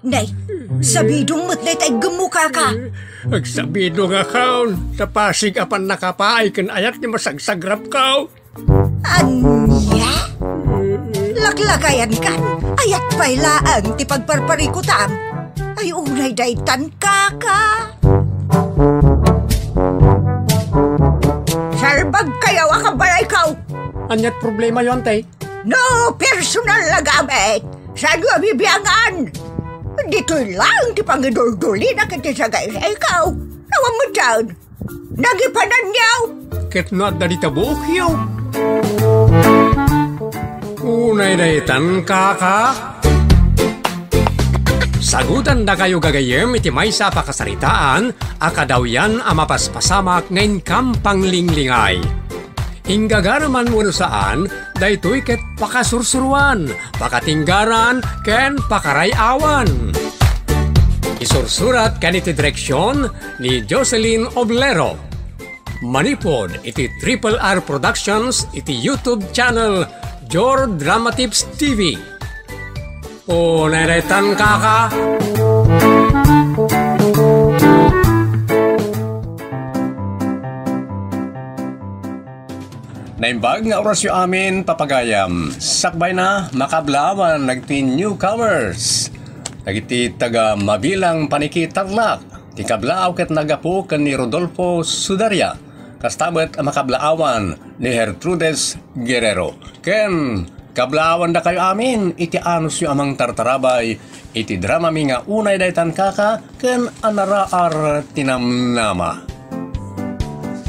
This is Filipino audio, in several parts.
Nay, sabidong matnay tay gamuka ka. Agsabidong akaon, tapasig apan nakapaay kan ayat ni masagsagrap kao. Anya? Laklakayan ka, ayat pailaan ti pagparparikutam. Ay unay daytankaka. Sarbag kayaw akabalay kao. Anyat problema yon, tay? No, personal na gamit. Saan yung abibiyangan? Dito'y lang ti pangidol-duli na kiti sa guys ay ikaw. Nawang mo dyan. Nagipanan niyaw. Ketna at nalitabuok yaw. Unay-daytan kaka. Sagutan na kayo gagayem iti maysa pakasaritaan akadawyan a mapaspasamak ngayon kam panglingay. Hinggagaraman mo saan, daytoy ket pakasursuruan, pakatinggaran, ken pakarayawan. Isursurat ken iti direksyon ni Jocelyn Oblero. Manipod iti Triple R Productions iti YouTube channel Your Dramatips TV. Unay-daytan kaka. Naimbag nga oras yu amin papagayam. Sakbay na makablawan nagti newcomers. Nagiti taga Mabilang Paniki Tarlac. Ti kablaaw ket nagapo ken ni Rodolfo Sudaria. Kastabet ang makablaawan ni Gertrudes Guerrero. Ken kablaawan da kayo amin iti anus yu amang tartarabay. Iti drama mi nga unay daytan kaka ken anaraar tinamnama.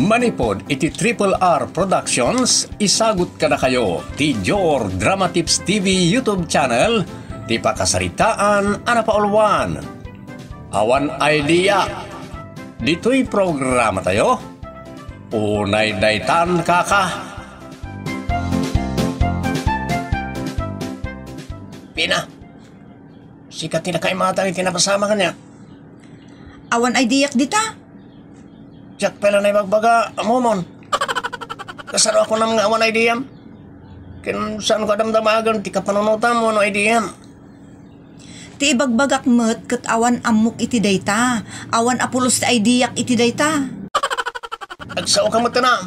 Manipod iti Triple R Productions, isagut ka na kayo ti Your Dramatips TV YouTube channel, ti pakasaritaan anapaulwan. Awan Idea. Dito'y programa tayo. Unay-daytan kaka. Pina, sikat nila kay matang itinapasama ka niya. Awan Idea dita? Diyak pala na ibagbaga, amomon. Kasaro ako ng awan ideyam. Kin saan ko damdamagan, di ka panunutan mo no ideyam. Ti ibagbagak met ket awan amuk iti dayta. Awan apulos ti ideyak iti dayta. Agsao ka matana.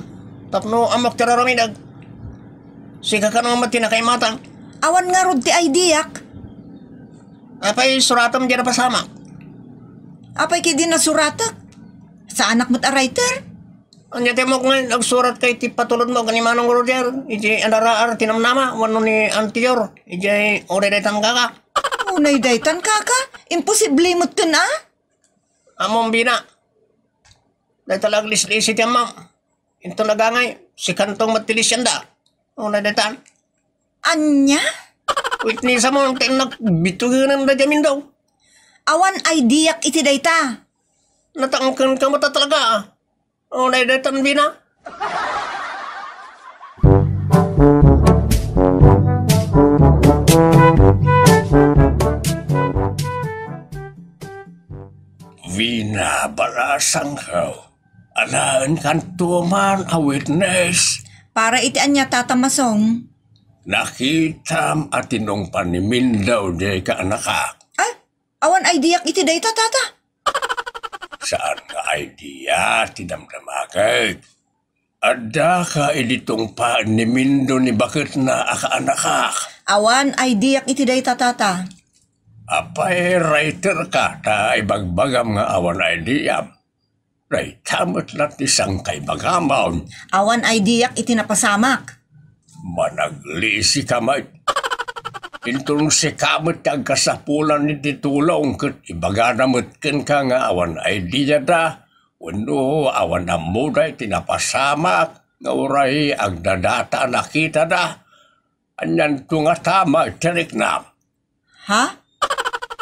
Tapno amok teraramidag. Sika ka naman matina kay matang. Awan nga rod ti ideyak. Apay suratam di na pasama. Apay kidi na suratak. Sa anak mo't a writer? Anya tayo mo kung nagsurat kay ti patulod mo kanimanong Roger. Iti andaraar tinamnama wano ni Antior. Iti unay-daytan kaka. Unay-daytan kaka? Imposible mo't ka na? Among bina. Dahil talag lislis iti amam. Ito nagangay. Si kantong matilis yan da. Unay-daytan. Anya? Witnessa mo ang tinak bitugin ng dadyamin daw. Awan ideak iti dayta. Natangkan ka mata talaga ah. Unay-daytan bina. Vina balasang kau. Anaan kan tuman a witness. Para itian niya tatamasong. Nakitam atinong panimindaw di ka anakak. Ah, awan ideak iti dayta tata. Saan ka idea tinamdamakag? Ada ka ilitong paanimindo ni bakit na akaanakak? Awan ideak iti dayta tata. Apay writer ka ta ibagbagam nga awan ideak. Raytamot natin sang kay bagamaon. Awan ideak iti napasamak. Managlisi kamay. Intong si kamot agkasapulan ni titulong kat ibaganamot ken ka nga awan idea da. Wano awan na muday tinapasamak nga uray agdadata nakita da. Anyan to nga tama itirik na. Ha?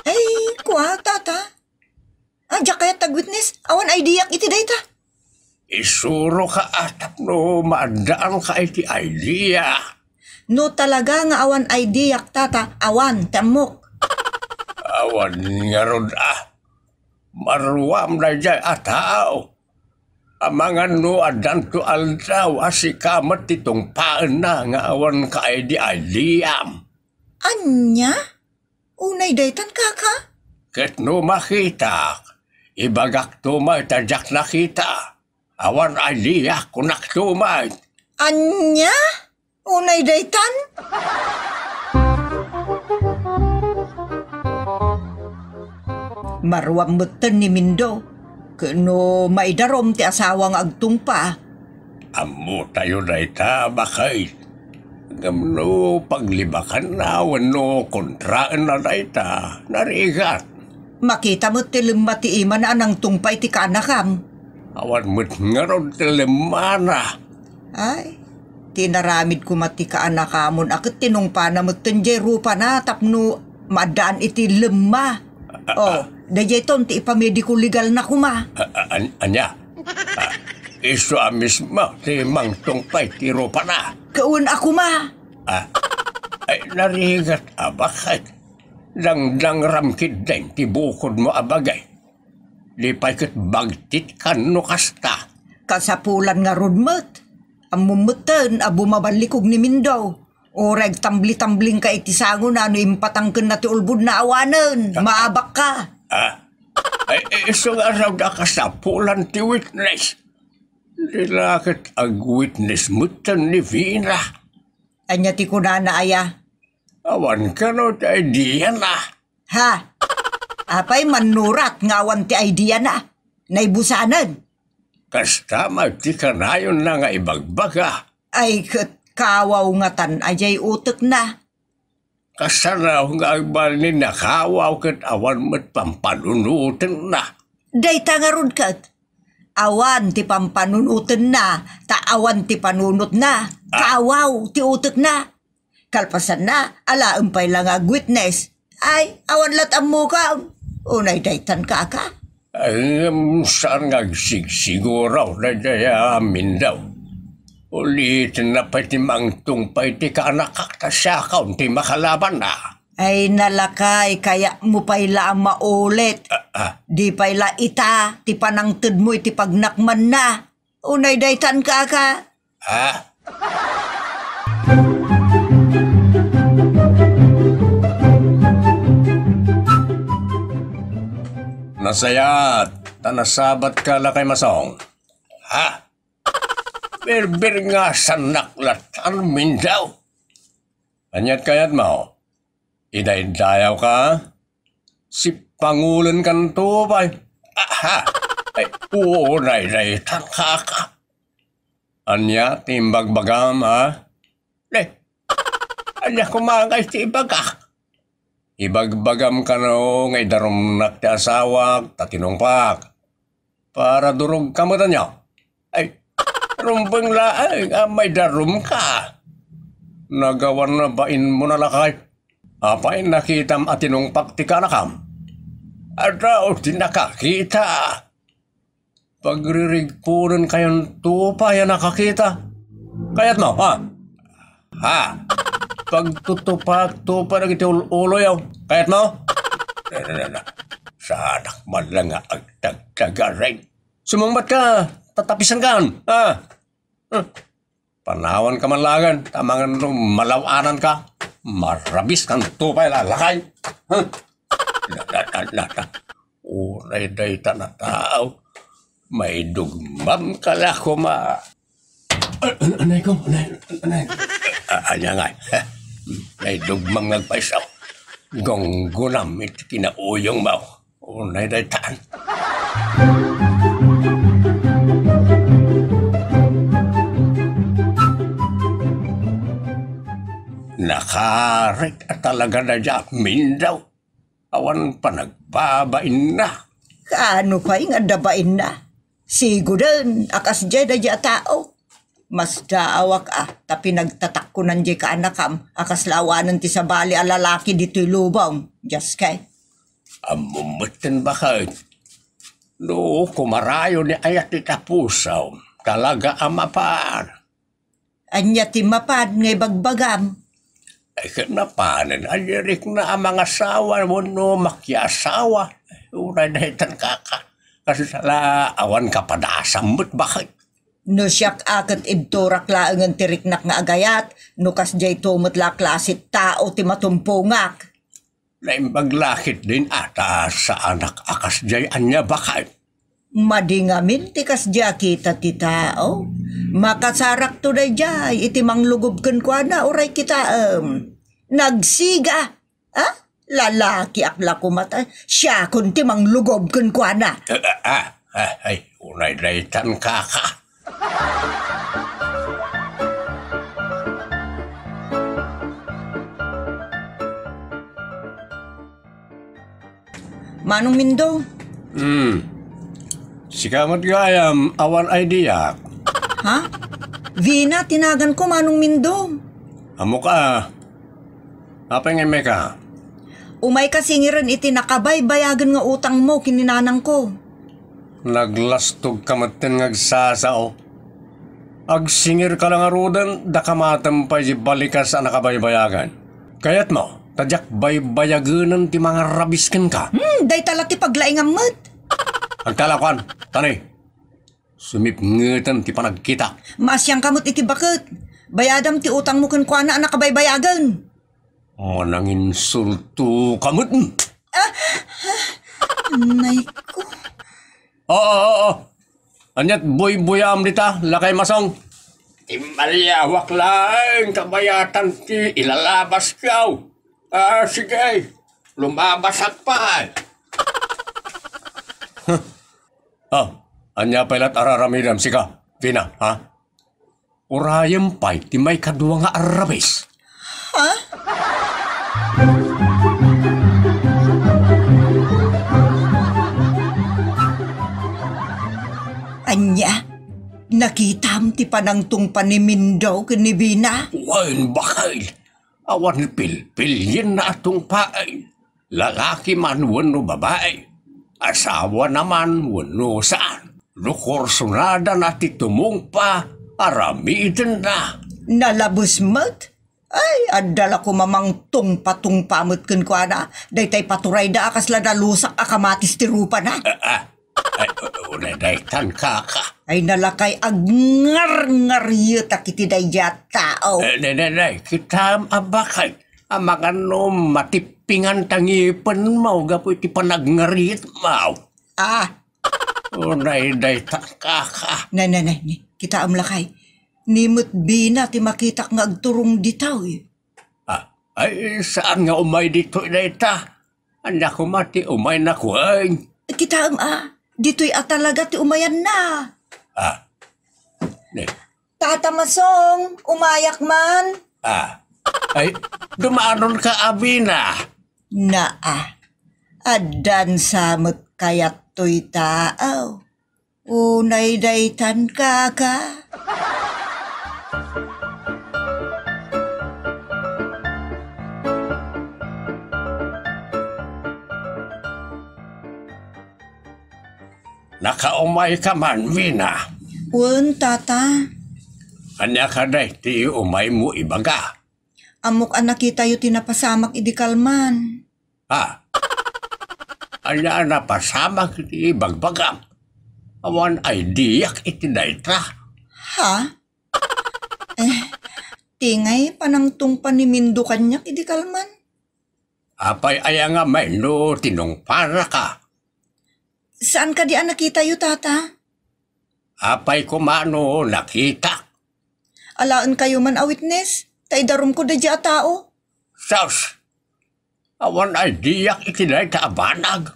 Ay, kuha tata. Adya kaya tag-witness awan idea iti dayta. Isuro ka atap no maandaan ka iti idea. No talaga nga awan ideak tata, awan tamok. Awan nga rod ah. Maruam na jay atao. Amangan no adanto aldaw asikamat itong paan na nga awan ka idealiam. Anya? Unay-daytan kaka? ket no makita, ibagak tumay tadyak nakita, awan aliyak kunak tumay. Anya? Unay daytan? Marwam beten ni Mindo, keno maidarom ti asawang agtungpa. Amo tayo dayta bakay. Gamno paglibakan na wano kontraan na dayta narigat. Makita mo tilima ti iman na anang tungpay ti kanakam. Awan mo't nga ron tilima na. Ay, tinaramid ko mati kaanakamon akit tinungpa na mo't tenjero pa na tapno madaan iti lema. Oh, dayay ton ti ipamediko legal na kuma. Anya? Iso amis ma, ti mang tungpay ti ropa na. Kaun ako ma. Ay, narigat abakay. Dang-dang ramkid din ti bukod mo abagay. Di pa'y bagtit kano kasta. Kasapulan nga ron mo't. Amumutan abu mabalikog ni Mindaw. Oreg tambli-tambling ka itisangon ano impatangken na ti ulbud na awanan. Maabak ka. Ay, iso nga raw na kasapulan ti witness. Dilakit ag witness mutan ni Vina. Anya ti kunana aya? Awan ka no ti idea na. Ha? Apay manurat ngawan ti idea na. Naibusanan. Kastama ti kanayon na nga ibagbaga. Ay kat kawaw nga tan ayay utek na. Kasanaw nga agbal ni nakawaw kat awan mat pampanunutin na. Dayta nga rod kat. Awan ti pampanunutin na, taawan ti panunut na, kaawaw ti utek na. Kalpasan na, ala umpay lang ag witness. Ay, awan lat ang muka. Unay daytan kaka. Ay, saan nagsigsiguraw na daya amin daw. Ulitin na pati mangtong pati ka nakakasakaw ti makalaban na. Ay nalakay, kaya mo pa'yla maulit. Di pa'yla ita, ti panangted mo iti pagnakman na. Unay daytan kaka. Ha? Nasayat, tanasabat ka la kay Masong. Ha? Birbir nga sa naklatan Mindaw. Anyat kayat mo. Idaydayaw ka? Si Pangulan kan to ba? Aha! Ay, unaydaytan kaka. Anya, timbagbagam ha? Le, anya kumagay ti ibagak. Ibagbagam ka no, ngay darumnak ti asawag, tatinungpak. Para durog ka mo tanyaw. Ay, rumpeng laang, may darum ka. Nagawan na bain mo nalakay? Apay nakitam atinong paktikanakam? Araw di nakakita. Pagririgpunan kayong tupa yan nakakita. Kaya't mo, ha? Ha? Pagtutupak-tupa ng itiulo yaw. Kaya't mo? Na. Sa anak man lang nga agtagtaga rin. Sumumbat ka, tatapisan ka. Ha? Panawan ka man lagan, tamangan malawanan ka. Marabis kang tupay lalakay. Unaydaytan na tao. May dugmam ka la kuma. Anay ko, anay. Anya nga. May dugmam nagpaisaw. Gonggunam iti kinauyong maw. Unaydaytan. Nakarik at talaga na dyan, Mindaw. Awan pa nagbabain na. Kaano pa yung andabain na? Siguran, akas dyan na dyan tao. Mas daawak tapi nagtatak ko nandiyan ka anakam. Akas lawanan ti sa bali alalaki dito'y lubang. Diyas kay. Amumutin ba kayo? No, kumarayo ni ayat itapusaw. Talaga amapaan. Anya ti mapad ngay bagbagam. Ay kanapanin, alirik na ang mga asawa, wano makyasawa. Unaydaytan kaka. Kasi sala, awan ka padasambot, bakit? No siyak akat ibtorak laang ang tiriknak nga agayat, no kas jay tumot la klasit tao timatumpo ngak. Lain paglakit din atas sa anak akas jayannya bakal. Madingamin tikas ja kita ti tao. Makasarak to da jay iti manglugubken kuana uray kita nagsiga. Ha? Lalaki akla kumata siya kunti manglugubken kuana. Ay, unay-day tankaka. Manong Mindo? Si kamat gayam awan idea. Ha? Vina, tinagan ko Manong Mindo. Amo ka? Apa nga may ka? Umay kasingiran iti nakabay bayagan nga utang mo kininanang ko. Naglastog kamatin ngagsasao. Agsingir ka lang arudan, dakamatan pa balikas sa nakabaybayagan. Kayat mo? Tajak baybayaganan ti mga rabisken ka. Day talaki paglaingan mo't. Agtalakuan, tani. Sumipngetan ti panagkita. Masyang kamot iti bakit. Bayadam ti utang mo kenkwana anak kabaybayagan. Manang insulto kamot. Nay ko. Oo. Anyat boy-boyam dita, lakay masong. Timbaliawak lang, kabayatan ti ilalabas kau. Ah, sige. Lumabasat pa. Anya pelat araramidam sika. Vina, ha? Urayem pay, ti may kadwa nga arabis. Ha? Anya, nakitam ti panangtung panimindo ni Vina. Wain bakal. Awan pil-pilyin na atong paay. Lalaki man wano babae. Asawa naman wano saan. Lukorsunada na titumong pa. Aramidin na. Nalabos mat? Ay, adala ko mamang tungpa-tungpa matkin ko ana. Daytay paturay da akas lada lusak akamatis tirupa na. Ay, unaday tankaka. Ay, nalakay agngar-ngaryo takitiday yatao. Nay, kitam abakay. Amang matipingan tangipan mau gapo iti panagngariet mau. Unaday tankaka. Nay, kita amlakay. Nimut bina ti makitak nga agturong ditaw eh. Ay, saan nga umay dito iday ta? Anak ko mati umay na kuwain. Kita dito'y atalaga ti umayan na. Ne. Tata Masong, umayak man. Ay, dumaanon ka abina. Adan samot kayat to'y taaw. Unay-day tankaka. Nakaumay ka man, Vina. Wen, tata. Anya ka day, ti umay mo ibaga. Amok anak kita yu tinapasamak idikalman. Anya napasamak iti ibagbagam. Awan ideak iti dayta. Tingay panangtung panimindo kanyak idikalman. Apay ayang nga may no tinong para ka. Saan ka di nakita yu, tata? Apay kumano nakita. Alaan kayo man a witness. Tay darum ko da di a tao. Saus, awan idea itinay ta abanag.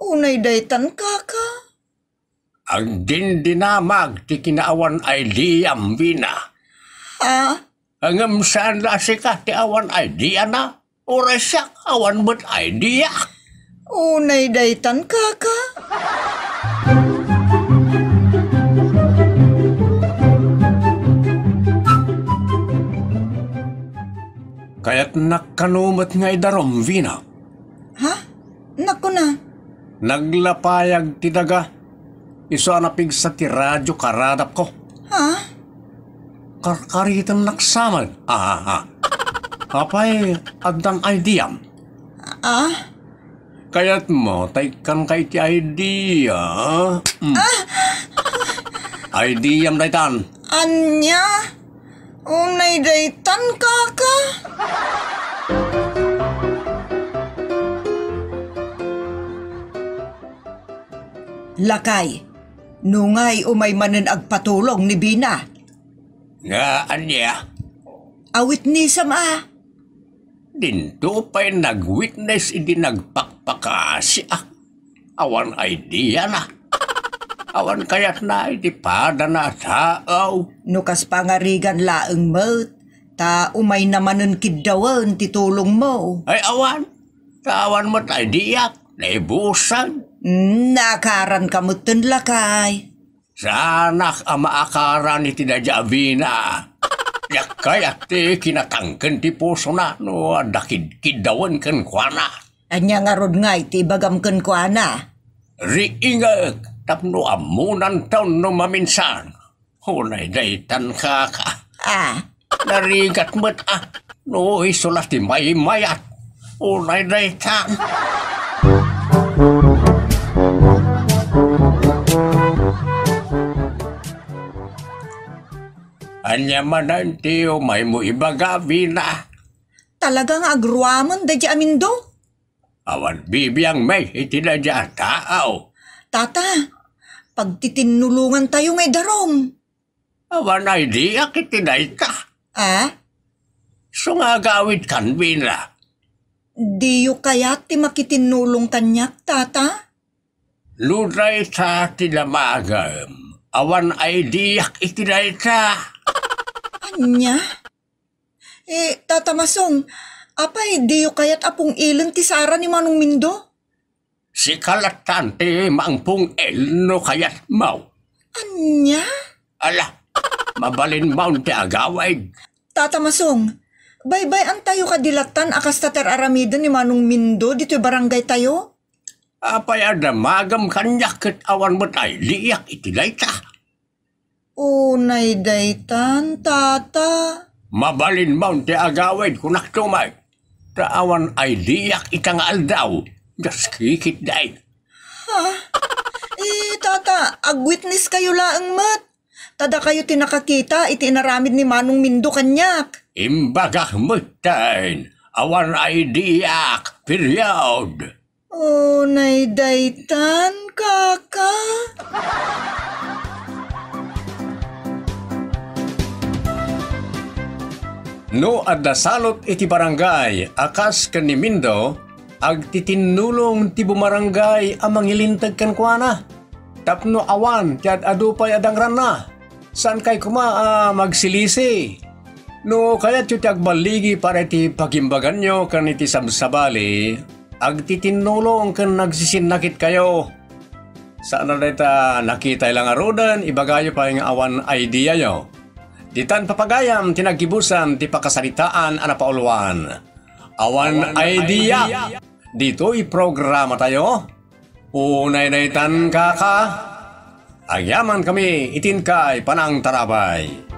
Unay-day tankaka. Ang dindinamag ti kinaawan idea Vina. Angam saan lasika ti awan idea na. Orasyak awan but idea. Unay-day tankaka. Kaya't nakanumat nga idarom, Vina. Naku na. Naglapayag tidaga. Iso anapig sa ti radyo karadap ko. Karkaritam naksaman. Apay, adang idea. Kaya't mo, taikan kay ti idea. Idea, daytan. Anya? Unay-day tankaka? Lakay, nungay umay manan agpatulong ni Bina. Ngaan niya? Awit ni sama. Dinto pa'y nag-witness hindi nagpakpakasi ah. Awan idea na. Awan kayat na hindi pada na taaw. Nukas pangarigan laeng mo't. Ta umay namanan kidawan titulong mo. Ay awan. Tawan mo't idea. Naibusan. Nakaran kamu ten Lakay. Sanak ama akaran ni tidadya Avina. Yakay ate kinatangken ti puso na no dakid-kidawan ken kuana. Anya ngarod nga iti bagam ken kuana. Riingag tapno amunan taon no maminsan. Unaydayitan kaka. Ah. Narigat met ah. No isulat ti may-mayat. Unaydayitan. Anya manan tiyo may mo ibagabi na. Talagang agruaman da di amin do? Awan bibiyang may itinadya taaw. Tata, pagtitinulungan tayo may darom. Awan ay diyak itinay ka. Ah? Sungagawit kan bina. Diyo kaya ti makitinulong kanyak tata? Lunay sa tinamagam. Awan ay diyak itinay ka. Nya? Eh, Tata Masong, apay diyo kayat apong ilan ti Sara ni Manong Mindo? Si kalatante mangpong elno kayat mau. Anya? Ala, mabalin mau ti agawag. Tata Masong, baybay an tayo kadilatan akas tatar aramidan ni Manong Mindo dito barangay tayo? Apay adamagam kanyak ket awan matay liyak itilay ta. Unaydaytan, tata. Mabalin mount te agawid kunak tumay. Taawan ay diyak itangal daw. Just kikit dahin. Ha? Eh, tata, agwitness kayo laang mat. Tada kayo tinakakita iti inaramid ni Manong Mindo kanyak. Imbagak mutain. Awan ay diyak. Period. Unaydaytan, kaka. No adda salot iti barangay akas ken ni Mindo agtitinulong ti bumarangay a mangilinteg ken kuana tapno awan ti adupay adangran na san kay kumaa magsilisi no kayat ti agbaligi para ti pagimbagan nyo ken iti sabsabali agtitinulong ken nagsisinakit kayo saan adayta nakita ilang arudan ibagayo pa yung awan idea yo. Ditan papagayam tinagibusan ti pakasaritaan ana pauluan. Awan idea. Dito'y programa tayo. Unaydaytan kaka. Agyaman kami itinkay panang tarabay.